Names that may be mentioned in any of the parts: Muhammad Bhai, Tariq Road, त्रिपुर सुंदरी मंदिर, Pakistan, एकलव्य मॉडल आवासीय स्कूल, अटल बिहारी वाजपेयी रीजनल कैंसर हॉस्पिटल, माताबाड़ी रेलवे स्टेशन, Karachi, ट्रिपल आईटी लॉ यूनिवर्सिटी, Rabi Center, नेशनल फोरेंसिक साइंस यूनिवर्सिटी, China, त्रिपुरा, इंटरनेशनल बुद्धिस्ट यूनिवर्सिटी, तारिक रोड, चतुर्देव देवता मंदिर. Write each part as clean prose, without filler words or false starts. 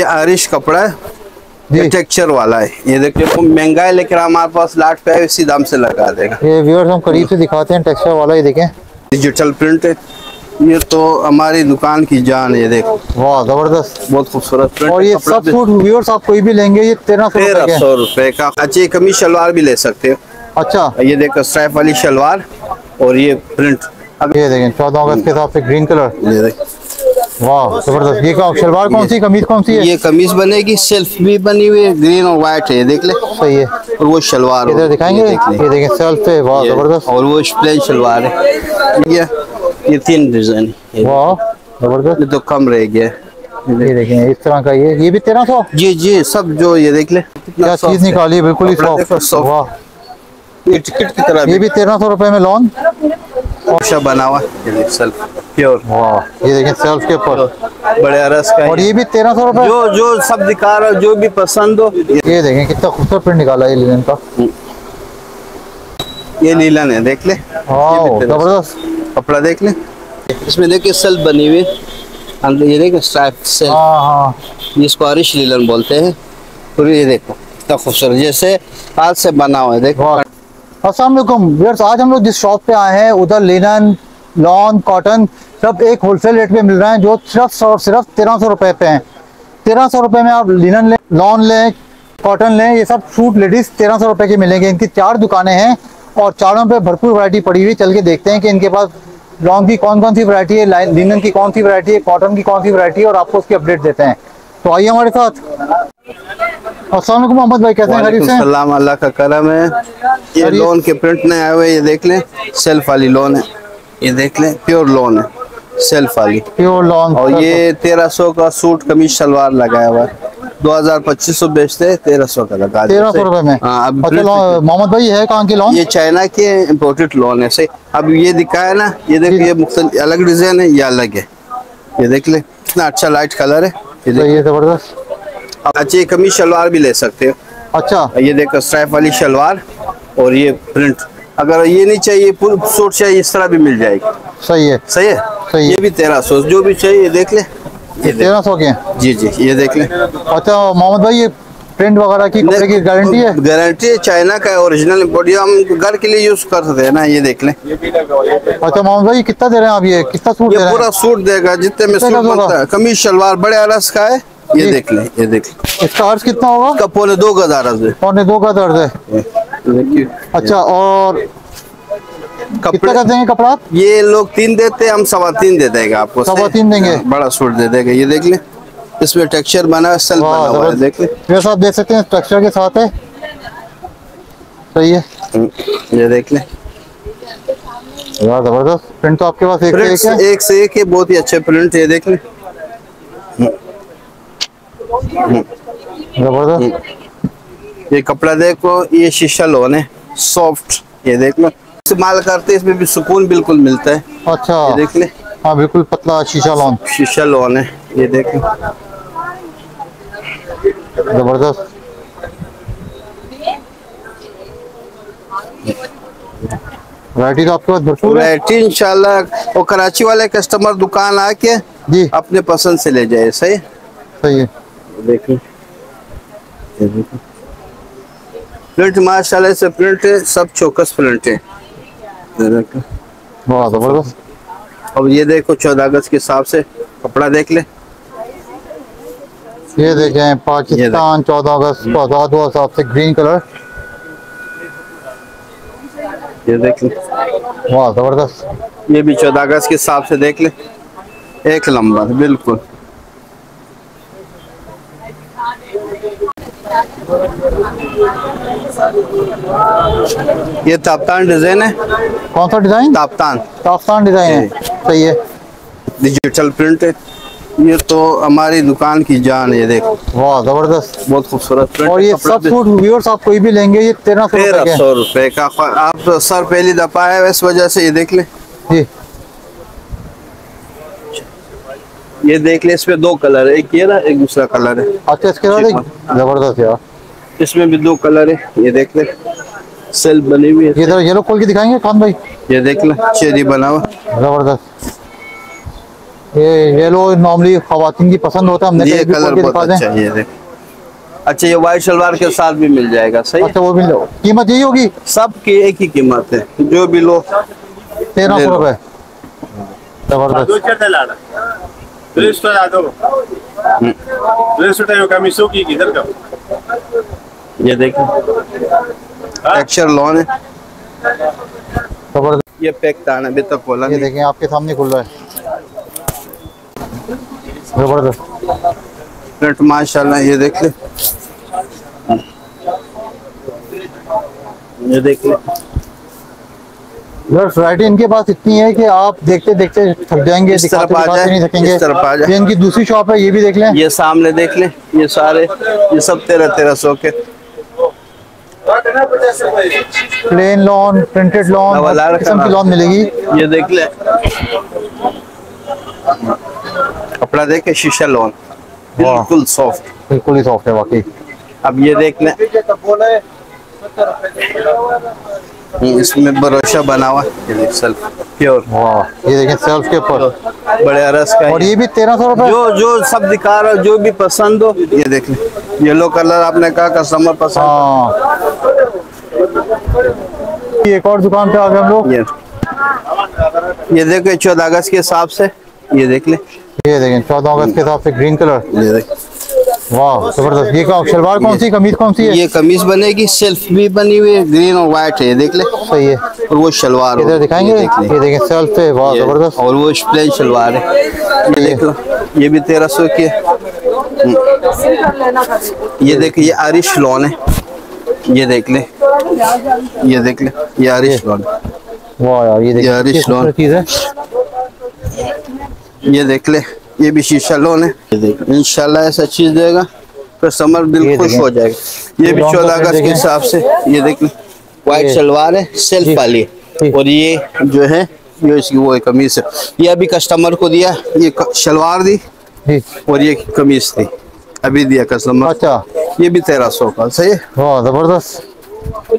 ये आयरिश कपड़ा है, टेक्सचर वाला है। ये देखिए महंगा है लेकिन हमारे पास लाट पे है, इसी दाम से लगा देगा। ये व्यूअर्स हम करीब से दिखाते हैं, टेक्सचर वाला ही देखें। डिजिटल प्रिंट है, ये तो हमारी दुकान की जान है। ये देखो वाह जबरदस्त, बहुत खूबसूरत प्रिंट। और ये सब सूट व्यूअर्स आप कोई भी लेंगे ये 1300 रुपए का। अच्छा ये कमीज शलवार भी ले सकते हो। अच्छा ये देखो स्ट्राइप वाली शलवार और ये प्रिंट। अब ये देखें 14 अगस्त के हिसाब से ग्रीन कलर, वाह जबरदस्त। ये शलवार कौन सी, कमीज कौन सी है? ये कमीज बनेगी, सेल्फ भी बनी हुई है, ग्रीन और व्हाइट है। देख ले सही है। और वो शलवार इधर दिखाएंगे, ये देखें सेल्फ है, वाह जबरदस्त। और वो प्लेन शलवार है। ये 3 डिजाइन, वाह जबरदस्त। ये तो कम रह गया, ये देखें इस तरह का। ये भी 1300 जी। सब जो ये देख ले क्या चीज निकाली, बिल्कुल ही सॉफ्ट, वाह। ये टिकट की तरह, ये भी 1300 रुपए में लॉन बना हुआ प्योर। वाह ये देखें सेल्फ के ऊपर बड़े अरस का। और ये भी 1300 रुपए। जो सब दिखा रहा, जो भी पसंद हो। ये देखें कितना खूबसूरत प्रिंट निकाला है लीलन का। ये लीलन है, देख ले जबरदस्त कपड़ा। देख ले इसमें देखिए सेल्फ बनी हुई, ये देखिए स्ट्राइप सेल्फ। हां इसको आरिश लीलन बोलते हैं। और ये देखो कितना खूबसूरत जैसे हाथ से बना हुआ है। देखो अस्सलाम वालेकुम व्यूअर्स, आज हम लोग जिस शॉप पे आए हैं उधर लिनन, लॉन, कॉटन सब एक होलसेल रेट पे मिल रहे हैं, जो सिर्फ और सिर्फ 1300 रुपए पे हैं। 1300 रुपए में आप लिनन लें, लॉन लें, कॉटन लें, ये सब सूट लेडीज 1300 रुपए के मिलेंगे। इनकी 4 दुकानें हैं और चारों पे भरपूर वैरायटी पड़ी हुई। चल के देखते हैं कि इनके पास लॉन की कौन कौन सी वैरायटी है, लिनन की कौन सी वैरायटी है, कॉटन की कौन सी वैरायटी है, और आपको उसकी अपडेट देते हैं। तो आइए हमारे साथ। अस्सलाम वालेकुम मोहम्मद भाई, कैसे हैं? खैरियत से? सलाम, अल्लाह का करम है। ये लोन के प्रिंट नए आए हुए, ये देख लें सेल्फ वाली लोन है। ये देख लें प्योर लोन है, सेल्फ वाली प्योर लोन। और ये 1300 का सूट कमीज सलवार लगाया हुआ है। 2500 बेचते हैं, 1300 का लगा, 1300 रुपए में। मोहम्मद भाई है कहाँ की लोन? ये चाइना के इम्पोर्टेड लोन है। सही, अब ये दिखाया ना, ये देख ये मुख्तलिफ अलग डिजाइन है, ये अलग है। ये देख ले कितना अच्छा लाइट कलर है, ये जबरदस्त। अच्छा ये कमीज शलवार भी ले सकते हो। अच्छा ये देखो स्ट्राइप वाली शलवार और ये प्रिंट। अगर ये नहीं चाहिए फुल सूट चाहिए, इस तरह भी मिल जाएगी। सही है, सही है, सही है। ये भी 1300, जो भी चाहिए देख ले, ये 1300 के जी जी। ये देख ले। अच्छा मोहम्मद भाई ये प्रिंट वगैरह की गारंटी है? गारंटी है, चाइना का ओरिजिनल इम्पोर्ट, हम घर के लिए यूज कर सकते हैं ना। ये देख ले। अच्छा मोहम्मद भाई कितना दे रहे हैं आप? ये कितना सूट दे रहे हैं? पूरा सूट देगा जितने में सूट बनता है। कमीज शलवार बड़े अरस का है, ये देख ले, ये देख ले। इसका अर्ज कितना होगा? इसका 2.5 का अर्ज है। अच्छा और कितना का देंगे कपड़ा? ये लोग 3 देते हैं, हम 3.25 दे देगा आपको, 3.25 देंगे, बड़ा सूट दे देगा। ये देख ले इसमें टेक्सचर बना, सेल्फ बना हुआ है। देख ले जैसा आप देख सकते हैं टेक्सचर के साथ है। सही है, ये देख ले यार जबरदस्त प्रिंट। तो आपके पास एक से एक है, बहुत ही अच्छे प्रिंट। ये देख ले जबरदस्त। ये कपड़ा देखो, ये शीशा लोन है, सॉफ्ट। ये देख लो इस्तेमाल करते, इसमें भी सुकून बिल्कुल मिलता है। अच्छा ये देख ले, हाँ बिल्कुल पतला शीशा लोन, शीशा लोन है। ये देख लो जबरदस्त। वैरायटी तो आपके पास भरपूर है। वैरायटी इंशाल्लाह। और कराची वाले कस्टमर दुकान आके जी अपने पसंद से ले जाए। सही सही है। देखिए प्रिंट माशाल्लाह से प्रिंट है, सब चौकस प्रिंट है। वाह जबरदस्त। अब ये देखो 14 अगस्त के हिसाब से कपड़ा देख ले। ये देखें पाकिस्तान 14 अगस्त को आजाद हुआ, हिसाब से ग्रीन कलर। ये देख ले वाह जबरदस्त। ये भी 14 अगस्त के हिसाब से देख ले, एक नंबर बिल्कुल। ये ताप्तान डिजाइन है। कौन सा डिजाइन? ताप्तान, ताप्तान डिजाइन है। सही है। डिजिटल प्रिंट है, ये तो हमारी दुकान की जान है। ये देखो वाह जबरदस्त, बहुत खूबसूरत प्रिंट। और ये सब सूट व्यूअर्स आप कोई भी लेंगे ये 1300 रुपए का। आप सर पहली दफा है इस वजह से। ये देख ले जी, ये देख ले इसमें 2 कलर है, एक ये ना एक दूसरा कलर है। अच्छा इसके साथ जबरदस्त यार, इसमें भी 2 कलर है। ये देख ले सेल्फ बनी हुई है। ये तो येलो खोल के दिखाएंगे खान भाई। ये देख ले चेरी बना हुआ जबरदस्त। ये लो नॉर्मली ख्वातीन की पसंद होता है, हमने ये कलर बहुत अच्छा है ये। अच्छा ये वाइट शलवार के साथ भी मिल जाएगा सही। अच्छा वो भी लो, कीमत यही होगी सब की एक ही कीमत है, जो भी लो 1300 रुपए। जबरदस्त ये देखिए टेक्सचर लॉन है जबरदस्त। ये पैक ताना भी तक खोला ये देखें आपके सामने खुल रहा है जबरदस्त माशाल्लाह। ये देख ले ये देख ले वैरायटी इनके पास इतनी है कि आप देखते देखते थक जाएंगे, नहीं सकेंगे। ये इनकी दूसरी शॉप है, ये भी देख लें, ये सामने देख लें, ये सारे ये सब 1300 के प्लेन लॉन प्रिंटेड लॉन किस्म की लॉन मिलेगी। ये देख ले कपड़ा देख के शीशा लॉन बिल्कुल सॉफ्ट, बिल्कुल ही सॉफ्ट है वाकई। अब ये देख लें इसमें भरोसा बना हुआ सेल्फ प्योर। वाह ये देखें सेल्फ के ऊपर बड़े अरस का। और ये भी 1300 रुपए। जो सब दिखा रहा जो भी पसंद हो ये देख लें। येलो कलर आपने कहा कस्टमर पसंद। एक और दुकान पे आ गए हम लोग। ये देखो 14 अगस्त के हिसाब से ये देख ले, ये देखें 14 अगस्त के हिसाब से ग्रीन कलर। ये देखें वाह जबरदस्त। ये शलवार कौन सी कमीज कौन सी है? ये कमीज बनेगी, सेल्फ भी बनी हुई है, ग्रीन और व्हाइट है देख ले सही है। और वो शलवार इधर दिखाएंगे ये देखें सेल्फ है वाह जबरदस्त। और वो प्लेन शलवार है ये देख लो, ये भी 1300 की है। ये देखिए ये आरिश लॉन है ये देख ले, ये देख ले ये आरिश लॉन। वाह यार ये देखिए आरिश लॉन चीज है। ये देख ले ये भी शीशा लोन है, इंशाल्लाह ऐसा चीज देगा फिर समर दिल खुश हो जाएगा। ये भी 14 अगस्त के हिसाब से ये देख ले व्हाइट सलवार है सेल्फ वाली। और ये जो है ये इसकी वो कमीज है, ये अभी कस्टमर को दिया, ये सलवार दी और ये कमीज थी अभी दिया कस्टमर। अच्छा ये भी 1300 का सही है वाह जबरदस्त।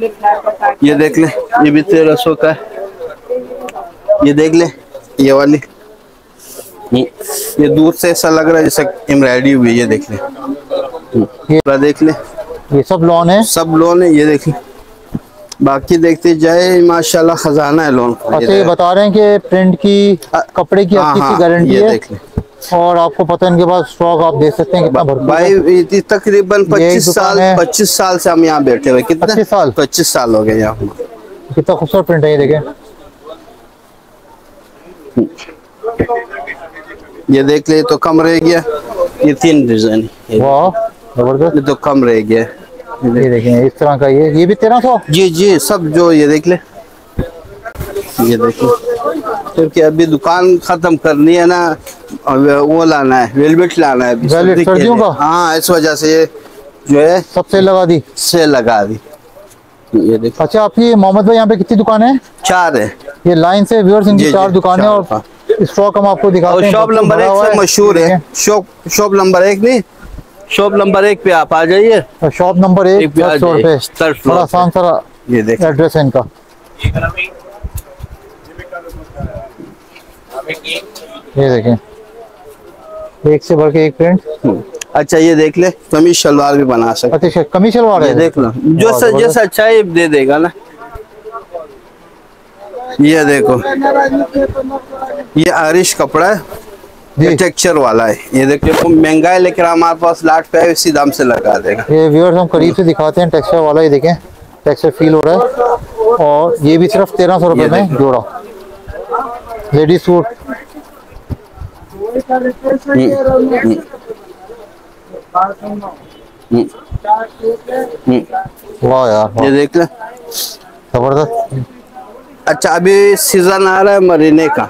ये देख ले ये भी 1300 का है। ये देख ले ये वाली ये दूर से ऐसा लग रहा है जैसे एम्ब्रॉयडरी हुई। ये देख ले देख ले ये सब लोन है, सब लोन है। ये देख ले बाकी देखते जाए माशाल्लाह खजाना है लोन। अच्छा ये बता रहे हैं कि प्रिंट की कपड़े की अच्छी सी गारंटी है और आपको पता है इनके पास स्टॉक आप देख सकते हैं कितना भरपूर। भाई तकरीबन 25 साल से हम यहाँ बैठे हुए, कितने 25 साल हो गए यहाँ। कितना खूबसूरत प्रिंट है ये देखें। ये देख ले तो कम रह गया, ये 3 डिजाइन वाह जबरदस्त। ये तो कम रह गया ये देखें इस तरह का। ये भी 1300 जी जी सब जो। ये देख ले ये देख क्योंकि अभी दुकान खत्म करनी है ना, वो लाना है वेलवेट लाना है सर्दियों का। हाँ इस वजह से ये जो है सबसे लगा दी ये देख। अच्छा आपकी मोहम्मद भाई यहाँ पे कितनी दुकान है? 4 है ये लाइन से व्यूअर्स, इनकी 4 दुकानें और स्टॉक हम आपको दिखाते हैं। शॉप नंबर 1 से मशहूर है, शॉप नंबर 1 नहीं शॉप नंबर 1 पे आप आ जाइए। शॉप नंबर 1 बड़ा आसान सा ये देख एड्रेस है इनका। ये देखें एक से बढ़ के एक प्रिंट। अच्छा ये देख ले कमीज शलवार भी बना सकते। अच्छा कमीज शलवार है देख लो, जो जैसा अच्छा ये दे देगा ना। ये देखो ये आरिश कपड़ा है, टेक्सचर वाला है। ये देखो महंगा है लेकिन हमारे पास लाट पे है, इसी दाम से लगा देगा। ये व्यूअर्स हम करीब से दिखाते हैं टेक्सचर वाला, ये देखें टेक्सचर फील हो रहा है। और ये भी सिर्फ 1300 रुपए में जोड़ा लेडीज सूट। वाह यार ये देख ले जबरदस्त। अच्छा अभी सीजन आ रहा है मरीने का।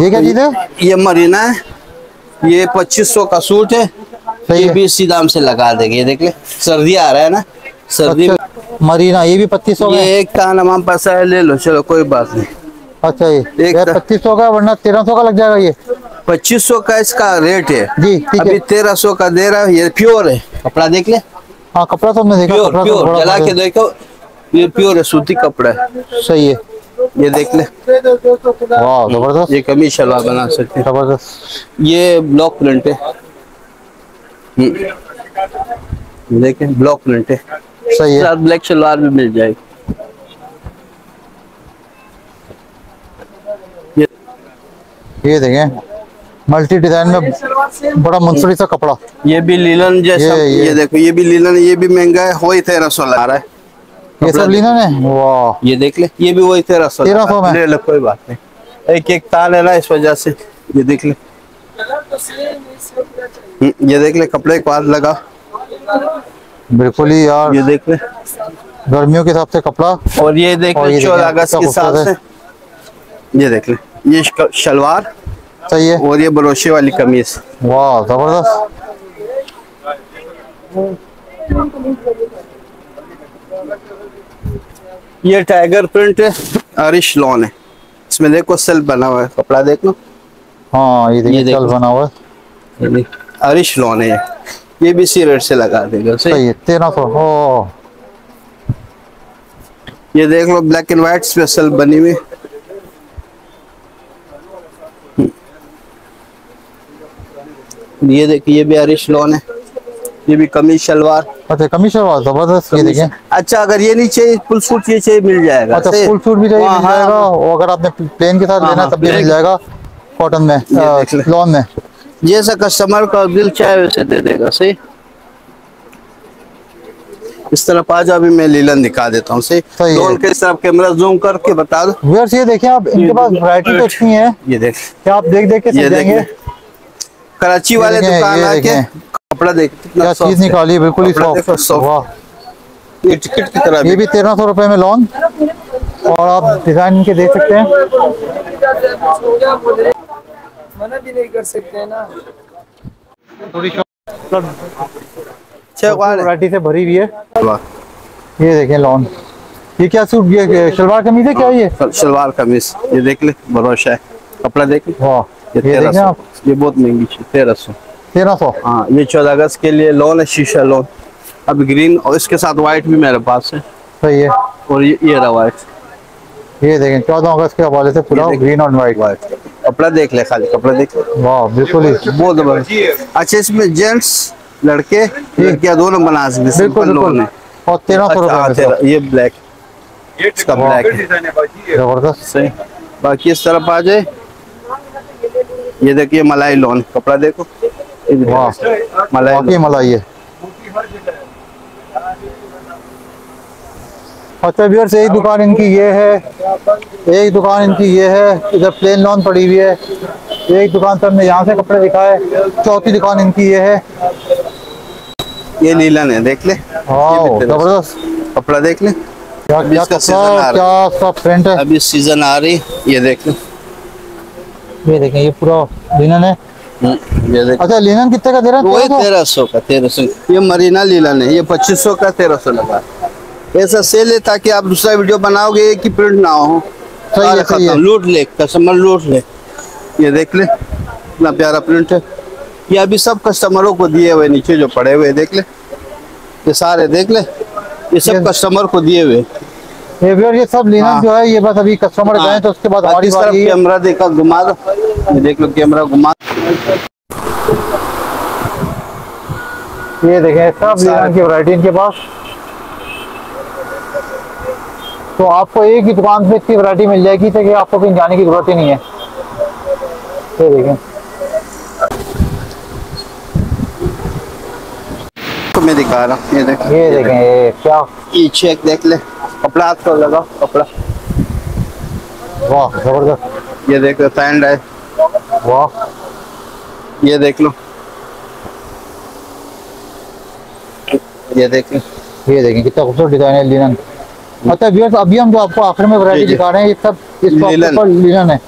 ये क्या चीज है? ये मरीना है, ये 2500 का सूट है, ये भी इसी दाम से लगा देंगे। ये देख ले सर्दी आ रहा है ना, सर्दी मरीना ये भी 2500 का। एक तान हमारे पास है ले लो चलो कोई बात नहीं। अच्छा ये 2500 का वरना 1300 का लग जाएगा। ये 2500 का इसका रेट है जी, अभी 1300 का दे रहा है। ये प्योर है कपड़ा देख ले। हाँ कपड़ा तो हमने देखा, प्योर जला के देखो ये प्योर है, सूती कपड़ा है सही है। ये देख ले, वाह जबरदस्त, ये कमी शलवार बना सकते हैं, जबरदस्त। ये ब्लॉक प्रिंट है, देखें ब्लॉक प्रिंट है, सही है। ब्लैक शलवार भी मिल जाएगी। ये देखें मल्टी डिजाइन में बड़ा मुंसरी सा कपड़ा, ये भी लीलन जैसा, ये देखो ये भी लीलन, ये भी महंगा है, वही 1300 लगा रहा है। ये सब लीलन है, वाह। ये देख ले, ये भी वही 1300 में ले लो, कोई बात नहीं। एक एक ताल है ना, इस वजह से। ये देख ले, ये देख ले, कपड़े एक बार लगा बिल्कुल ही यार। ये देख ले, गर्मियों के हिसाब से कपड़ा। और ये देख ले 14 अगस्त के हिसाब से, ये देख ले, ये शलवार सही है, और ये बरोशे वाली कमीज, वाह जबरदस्त। ये टाइगर प्रिंट है, आरिश लॉन है, इसमें देखो सेल्फ बना हुआ है, कपड़ा देख लो। हाँ ये देखो बना हुआ है, आरिश लॉन है, ये भी इसी रेट से लगा देगा, सही है 1300। ये देख लो, ब्लैक एंड व्हाइट पे सेल्फ बनी हुई। ये देखिए, ये भी आरिश लॉन है, ये भी कमीज शलवार। अच्छा कमीज शलवार जबरदस्त, ये देखें। अच्छा अगर ये नहीं चाहिए फुल सूट, ये चाहिए मिल जाएगा। अच्छा फुल सूट भी चाहिए मिल जाएगा, और अगर आपने प्लेन के साथ लेना तब भी मिल जाएगा, कॉटन में लॉन में, जैसा कस्टमर का दिल चाहे वैसे दे देगा, सही। इस तरह पाजा भी मैं लीलन दिखा देता हूँ, सही। लॉन के इस तरफ कैमरा जूम करके बता दो व्यूअर्स। ये देखिए आप, इनके पास वैरायटी तो अच्छी है, ये देख क्या आप देख देख के समझेंगे। कराची वाले दुकान आके कपड़ा देख, क्या चीज निकाली, बिल्कुल ही सॉफ्ट, वाह। ये टिकट की तरह, ये भी 1300 रुपए में लॉन, और आप डिजाइन के देख सकते हैं, मना भी नहीं कर सकते ना। थोड़ी वैरायटी से भरी हुई है। ये देखें लॉन, ये क्या सूट, ये शलवार कमीज है, क्या ये शलवार कमीज, ये देख ले भरोसा है, कपड़ा देख ले, वाह। ये बहुत महंगी है, 1300। हाँ ये 14 अगस्त के लिए लोन है, शीशा लोन, अब ग्रीन, और इसके साथ व्हाइट भी मेरे पास है, सही है। और ये रहा व्हाइट, ये देखें 14 अगस्त के हवाले से पूरा ग्रीन और व्हाइट। कपड़ा देख ले, खाली कपड़ा देख ले, वाह बिल्कुल ही बहुत जबरदस्त। अच्छा इसमें जेंट्स, लड़के, लड़कियाँ दोनों बना सकते, बिल्कुल लोन है, और 1300 रुपए। ये ब्लैक, इसका ब्लैक जबरदस्त, सही। बाकी इस तरफ आ जाए, ये देखिए मलाई लॉन, कपड़ा देखो, मलाई मलाई है। अच्छा व्यूअर्स, एक दुकान इनकी ये है, एक दुकान इनकी ये है, इधर प्लेन लॉन पड़ी हुई है, एक दुकान पर हमने यहाँ से कपड़े दिखाए, चौथी दुकान इनकी ये है, ये लीलन है, देख ले जबरदस्त, कपड़ा देख ले, अभी सीजन आ रही। ये देख ले, ये देखें, ये पूरा लिनन है, ये देखें। अच्छा लिनन कितने का दे रहा है? वही 1300 का, 1300। ये मरीना लिनन है, ये 2500 का, 1300 लगा। ऐसा सेल है ताकि आप दूसरा वीडियो बनाओगे एक ही प्रिंट ना हो, सही है, लूट ले कस्टमर, लूट ले। ये देख ले, इतना प्यारा प्रिंट है, ये अभी सब कस्टमरों को दिए हुए, नीचे जो पड़े हुए देख ले, ये सारे देख ले, ये सब कस्टमर को दिए हुए। ये सब लेना जो है, ये बस अभी कस्टमर गए तो उसके बाद हमारी बारी। कैमरा देखा घुमा दो, देख लो कैमरा घुमा। ये देखें सब लेना की वैरायटी इनके पास, तो आपको एक ही दुकान पे इतनी वैरायटी मिल जाएगी कि आपको कहीं जाने की जरूरत ही नहीं है। ये देखें, तो मैं दिखा रहा हूँ, ये देखें क्या, ये चेक देख ले, कपड़ा हाथ को लगा, कपड़ा वाह जबरदस्त। ये देख लो सैंड है, वाह। ये देख लो, ये देख लो, ये देखें कितना खूबसूरत डिजाइन है, लिनन। अच्छा व्यूअर्स, अभी हम जो आपको आखिर में वैरायटी दिखा रहे हैं, ये सब इस पर लिनन है,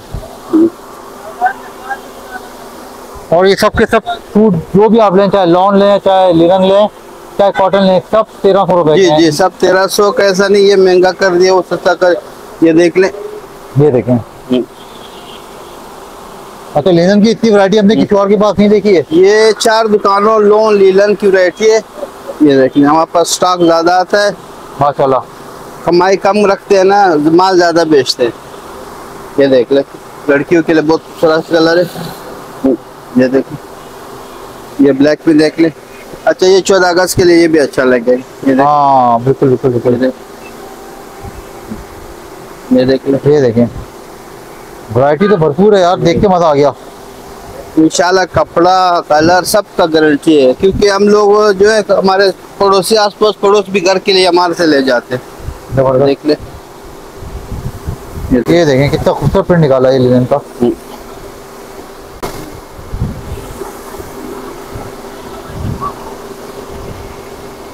और ये सब के सब सूट जो भी आप लें, चाहे लॉन लें, चाहे लिनन लें, कॉटन है, सब 1300 रुपए। जी जी, सब 1300 का, ऐसा नहीं ये महंगा कर दिया वो सस्ता कर। ये देख ले, ये देखें। अच्छा लिनन की इतनी वैरायटी हमने किसी और के पास नहीं देखी है। ये 4 दुकानों लोन लीलन की वैरायटी है। ये देख लें, हमारे पास स्टॉक ज्यादा आता है माशाल्लाह। कमाई कम रखते हैं ना, माल ज्यादा बेचते हैं। ये देख ले, लड़कियों के लिए बहुत खूबसूरत कलर है। ये देखो, ये ब्लैक में देख ले। अच्छा, ये 14 अगस्त के लिए ये भी अच्छा लगेगा। हाँ बिल्कुल बिल्कुल बिल्कुल। ये देख ले, ये देखें, वैरायटी तो भरपूर है यार, देख के मजा आ गया। इंशाल्लाह कपड़ा कलर सब का गारंटी है, क्योंकि हम लोग जो है हमारे पड़ोसी आस पास पड़ोस भी घर के लिए हमारे से ले जाते हैं। देख ले, ये देखें कितना खूबसूरत प्रिंट निकाला है लिनन का।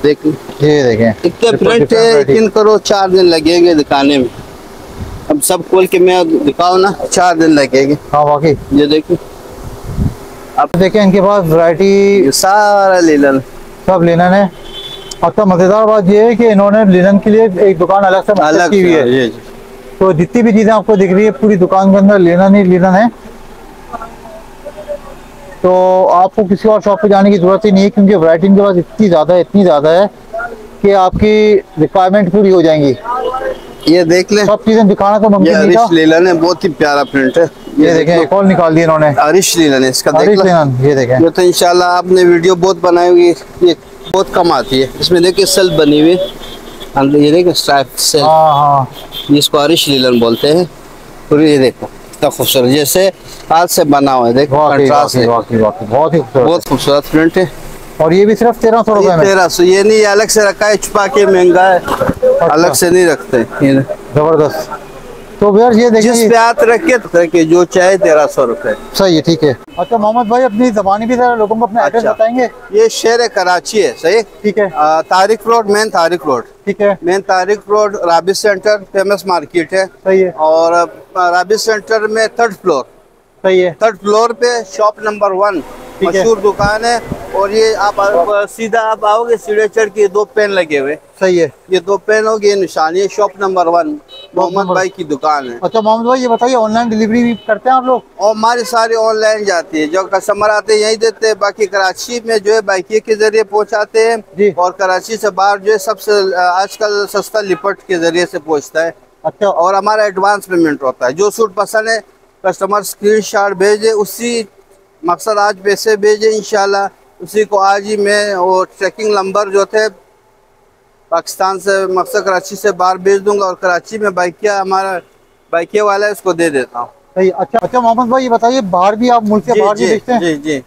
देख, ये देखें इतने प्रिंट है, लेकिन करो 4 दिन लगेंगे दिखाने में। अब सब खोल के मैं दिखाऊं ना, 4 दिन लगेंगे। हाँ वाकई। ये देखो, आप देखें इनके पास वैरायटी सारा लिनन, सब लिनन है। और तो मजेदार बात ये है कि इन्होंने लिनन के लिए एक दुकान अलग से अलग की हुई है, तो जितनी भी चीजें आपको दिख रही है पूरी दुकान के अंदर लिनन ही लिनन है। तो आपको किसी और शॉप पे जाने की जरूरत ही नहीं है, क्योंकि वैरायटी इनके पास इतनी ज्यादा है कि आपकी रिक्वायरमेंट पूरी हो जाएंगी। ये देख ले, सब चीजें दिखाना तो मुमकिन नहीं था। लिनन है, बहुत ही प्यारा प्रिंट है। ये देखें, एक और निकाल दिया इन्होंने, अरिश लीलन है इसका। देख लो, ये देखें। ये तो इंशाल्लाह आपने वीडियो बहुत बनाई हुई, ये बहुत कम आती है। इसमें देखिए सेल्फ बनी हुई, ये देखिए स्ट्राइप सेल्फ। हां हां, इसको अरिश लीलन बोलते हैं। और ये देखो कितना खूबसूरत, जैसे हाथ से बना हुआ है। देखो कंट्रास्ट है, बहुत ही बहुत खूबसूरत प्रिंट है। और ये भी सिर्फ 1300 रुपए में, 1300। ये नहीं अलग से रखा है, छुपा के महंगा है, अलग से नहीं रखते। जबरदस्त। तो यार ये देखिए, जिस पे हाथ रखे जो चाहे 1300 रुपए। सही है, ठीक है। अच्छा मोहम्मद भाई, अपनी जबानी भी जरा लोगों को अपना एड्रेस बताएंगे। ये शहर कराची है, सही ठीक है। तारिक रोड, main तारिक रोड, ठीक है। Main तारिक रोड, Rabi centre famous market है, सही है। और राबी सेंटर में 3rd फ्लोर, सही है। 3rd फ्लोर पे शॉप नंबर 1 मशहूर दुकान है। और ये आप सीधा आप आओगे, सीढ़े चढ़ के 2 पेन लगे हुए, सही है। ये 2 पेनों की निशानी है। शॉप नंबर 1 मोहम्मद भाई की दुकान है। अच्छा मोहम्मद भाई, ये बताइए ऑनलाइन डिलीवरी भी करते हैं आप लोग? और हमारी सारी ऑनलाइन जाती है, जो कस्टमर आते हैं यही देते हैं। बाकी कराची में जो है बाइकिए के जरिए पहुंचाते हैं, और कराची से बाहर जो है सबसे आजकल सस्ता लिपट के जरिए से पहुंचता है। अच्छा। और हमारा एडवांस पेमेंट होता है, जो सूट पसंद है कस्टमर स्क्रीनशॉट भेजे, उसी मकसद आज पैसे भेजे, इंशाल्लाह उसी को आज ही मैं वो ट्रैकिंग नंबर जो थे पाकिस्तान से मकसद कराची से बाहर भेज दूंगा। और कराची में बाइकिया, हमारा बाइकिया वाला है, उसको दे देता हूँ। सही। अच्छा अच्छा मोहम्मद भाई, ये बताइए बाहर भी आप मुल्क से बाहर भी बेचते हैं? जी जी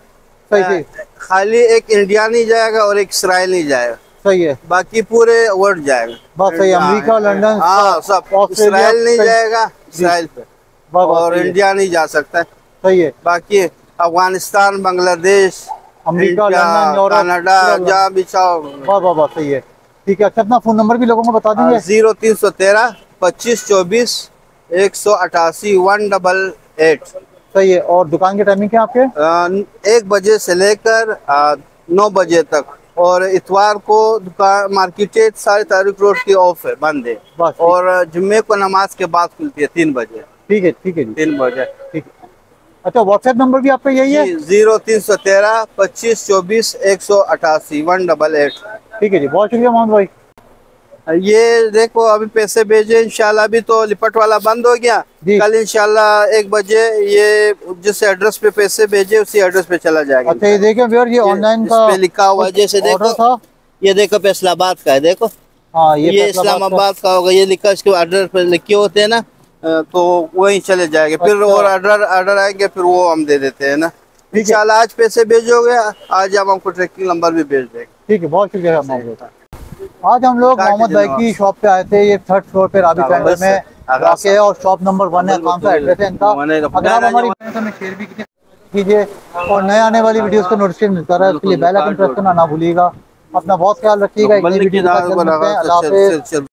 सही। खाली एक इंडिया नहीं जाएगा और एक इसराइल नहीं जाएगा, सही है। बाकी पूरे वर्ल्ड जाएगा, बस सही। अमेरिका, लंदन, हाँ सब। इसराइल नहीं जाएगा, इसराइल पे, और इंडिया नहीं जा सकता, सही है। बाकी अफगानिस्तान, बांग्लादेश, अमेरिका, कनाडा, जहाँ भी चाहो। वाह वाह वाह, सही है, ठीक है। अच्छा अपना फोन नंबर भी लोगों को बता देंगे। 0313 2524 188। सही है। और दुकान के टाइमिंग क्या आपके? 1 बजे से लेकर 9 बजे तक, और इतवार को दुकान मार्केट सारे तारिक रोड की ऑफ है, बंद है। और जुम्मे को नमाज के बाद खुलती है 3 बजे, ठीक है ठीक है, 3 बजे, ठीक है। अच्छा व्हाट्सएप नंबर भी आपका यही है? 0313 2524 188 188, ठीक है जी। बहुत शुक्रिया मोहम्मद भाई। ये देखो अभी पैसे भेजे, इंशाल्लाह अभी तो लिपट वाला बंद हो गया, कल इंशाल्लाह 1 बजे ये जिस एड्रेस पे पैसे भेजे उसी एड्रेस पे चला जाएगा। अच्छा ये देखें व्यूअर, ये ऑनलाइन का लिखा हुआ, जैसे देखो ये देखो फैसलाबाद का है, देखो हाँ ये इस्लामाबाद का होगा, ये लिखा इसके एड्रेस पे लिखे होते है ना, तो वहीं चले जाएंगे। फिर और ऑर्डर आएंगे, फिर वो हम दे देते हैं ना। इंशाल्लाह आज पैसे भेजोगे, आज हम आपको ट्रैकिंग नंबर भी भेज देंगे, ठीक है। बहुत शुक्रिया। आज हम लोग मोहम्मद भाई की शॉप पे आए थे, ये 3rd फ्लोर पे राबी सेंटर में वाक़ है, और शॉप नंबर 1 है। कौन सा एड्रेस है इनका? अगर आप हमारी शेयर भी कीजिए, और नए आने वाली वीडियोस का नोटिफिकेशन मिलता रहा है, इसके लिए बेल आइकन प्रेस करना ना भूलिएगा। अपना बहुत ख्याल रखिएगा।